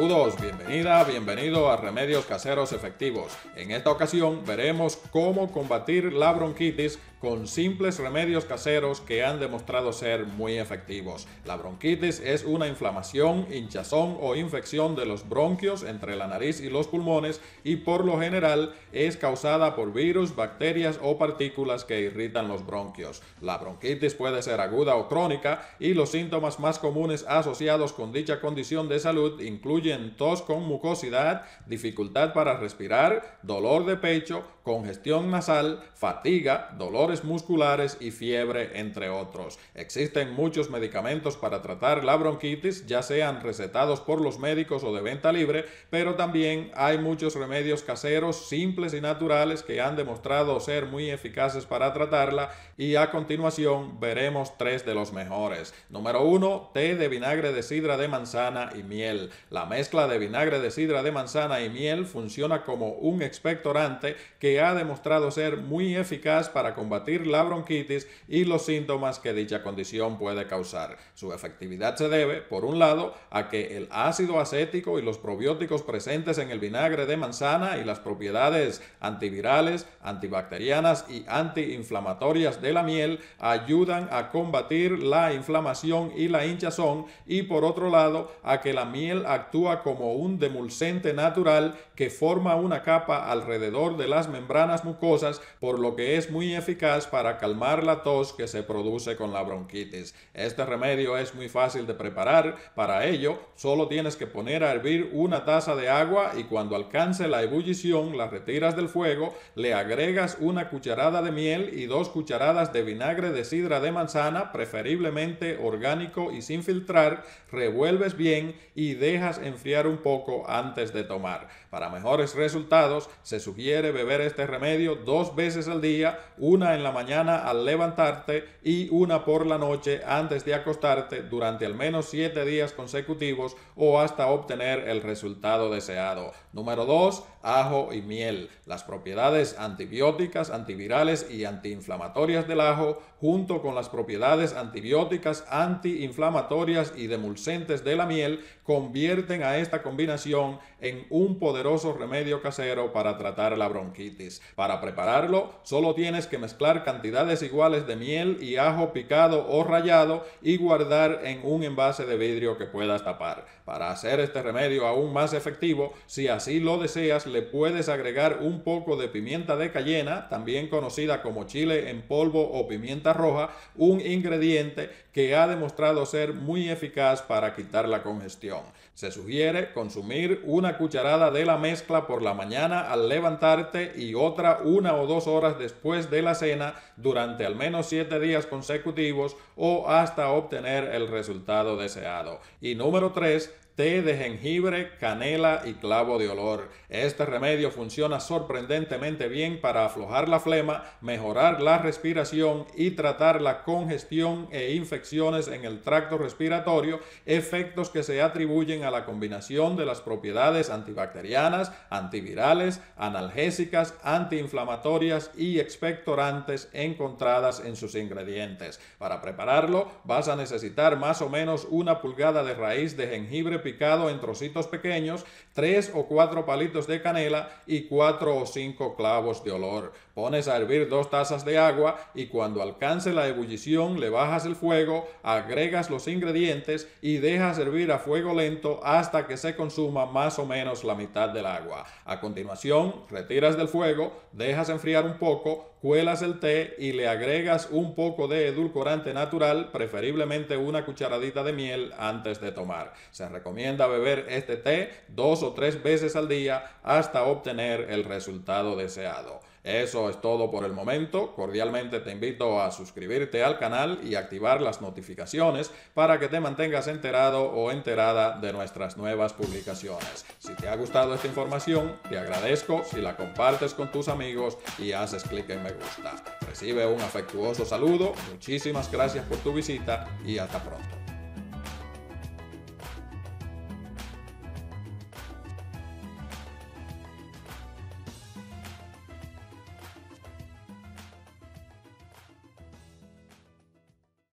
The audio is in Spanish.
Saludos, bienvenida, bienvenido a Remedios Caseros Efectivos. En esta ocasión veremos cómo combatir la bronquitis con simples remedios caseros que han demostrado ser muy efectivos. La bronquitis es una inflamación, hinchazón o infección de los bronquios entre la nariz y los pulmones y por lo general es causada por virus, bacterias o partículas que irritan los bronquios. La bronquitis puede ser aguda o crónica y los síntomas más comunes asociados con dicha condición de salud incluyen tos con mucosidad, dificultad para respirar, dolor de pecho, congestión nasal, fatiga, dolores musculares y fiebre, entre otros. Existen muchos medicamentos para tratar la bronquitis, ya sean recetados por los médicos o de venta libre, pero también hay muchos remedios caseros simples y naturales que han demostrado ser muy eficaces para tratarla y a continuación veremos tres de los mejores. Número 1. Té de vinagre de sidra de manzana y miel. La mezcla de vinagre de sidra de manzana y miel funciona como un expectorante que ha demostrado ser muy eficaz para combatir la bronquitis y los síntomas que dicha condición puede causar. Su efectividad se debe, por un lado, a que el ácido acético y los probióticos presentes en el vinagre de manzana y las propiedades antivirales, antibacterianas y antiinflamatorias de la miel ayudan a combatir la inflamación y la hinchazón, y por otro lado, a que la miel actúa como un demulcente natural que forma una capa alrededor de las membranas mucosas, por lo que es muy eficaz para calmar la tos que se produce con la bronquitis. Este remedio es muy fácil de preparar. Para ello, solo tienes que poner a hervir una taza de agua y cuando alcance la ebullición, la retiras del fuego, le agregas una cucharada de miel y 2 cucharadas de vinagre de sidra de manzana, preferiblemente orgánico y sin filtrar, revuelves bien y dejas enfriar un poco antes de tomar. Para mejores resultados, se sugiere beber este remedio 2 veces al día, una en la mañana al levantarte y una por la noche antes de acostarte durante al menos 7 días consecutivos o hasta obtener el resultado deseado. Número 2. Ajo y miel. Las propiedades antibióticas, antivirales y antiinflamatorias del ajo, junto con las propiedades antibióticas, antiinflamatorias y demulcentes de la miel, convierten a esta combinación en un poderoso remedio casero para tratar la bronquitis. Para prepararlo, solo tienes que mezclar cantidades iguales de miel y ajo picado o rallado y guardar en un envase de vidrio que puedas tapar. Para hacer este remedio aún más efectivo, si así lo deseas, le puedes agregar un poco de pimienta de cayena, también conocida como chile en polvo o pimienta roja, un ingrediente que ha demostrado ser muy eficaz para quitar la congestión. Se sugiere consumir una cucharada de la mezcla por la mañana al levantarte y otra 1 o 2 horas después de la cena durante al menos 7 días consecutivos o hasta obtener el resultado deseado. Y número 3. Té de jengibre, canela y clavo de olor. Este remedio funciona sorprendentemente bien para aflojar la flema, mejorar la respiración y tratar la congestión e infecciones en el tracto respiratorio, efectos que se atribuyen a la combinación de las propiedades antibacterianas, antivirales, analgésicas, antiinflamatorias y expectorantes encontradas en sus ingredientes. Para prepararlo, vas a necesitar más o menos 1 pulgada de raíz de jengibre picado en trocitos pequeños, 3 o 4 palitos de canela y 4 o 5 clavos de olor. Pones a hervir 2 tazas de agua y cuando alcance la ebullición le bajas el fuego, agregas los ingredientes y dejas hervir a fuego lento hasta que se consuma más o menos la mitad del agua. A continuación, retiras del fuego, dejas enfriar un poco, cuelas el té y le agregas un poco de edulcorante natural, preferiblemente 1 cucharadita de miel antes de tomar. Se recomienda beber este té 2 o 3 veces al día hasta obtener el resultado deseado. Eso es todo por el momento. Cordialmente te invito a suscribirte al canal y activar las notificaciones para que te mantengas enterado o enterada de nuestras nuevas publicaciones. Si te ha gustado esta información, te agradezco si la compartes con tus amigos y haces clic en me gusta. Recibe un afectuoso saludo, muchísimas gracias por tu visita y hasta pronto.